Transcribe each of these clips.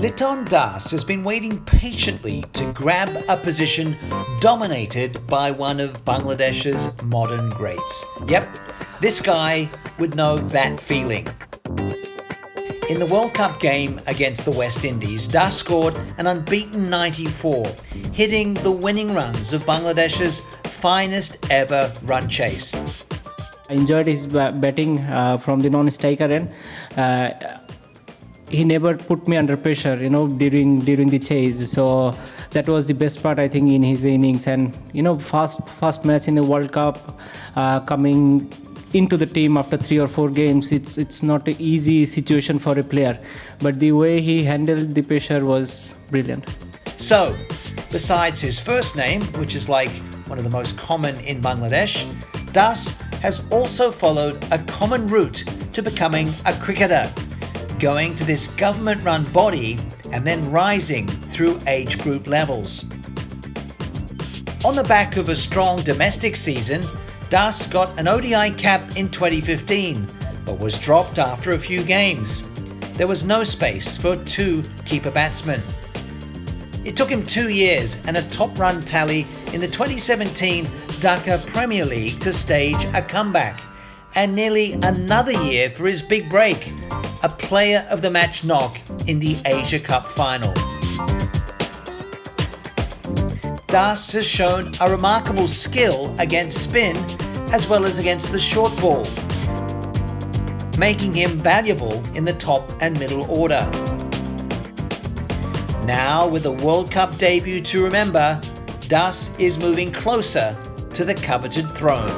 Liton Das has been waiting patiently to grab a position dominated by one of Bangladesh's modern greats. Yep, this guy would know that feeling. In the World Cup game against the West Indies, Das scored an unbeaten 94, hitting the winning runs of Bangladesh's finest ever run chase. I enjoyed his batting from the non-striker end. He never put me under pressure, during the chase. So that was the best part, I think, in his innings. And first match in the World Cup, coming into the team after 3 or 4 games, it's not an easy situation for a player. But the way he handled the pressure was brilliant. So, besides his first name, which is like one of the most common in Bangladesh, Das has also followed a common route to becoming a cricketer, going to this government-run body and then rising through age group levels. On the back of a strong domestic season, Das got an ODI cap in 2015, but was dropped after a few games. There was no space for 2 keeper batsmen. It took him 2 years and a top run tally in the 2017 Dhaka Premier League to stage a comeback, and nearly another year for his big break, a player of the match knock in the Asia Cup final. Das has shown a remarkable skill against spin as well as against the short ball, making him valuable in the top and middle order. Now, with a World Cup debut to remember, Das is moving closer to the coveted throne.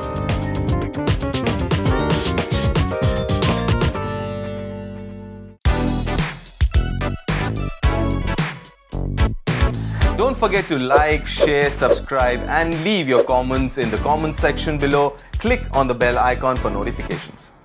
Don't forget to like, share, subscribe and leave your comments in the comments section below. Click on the bell icon for notifications.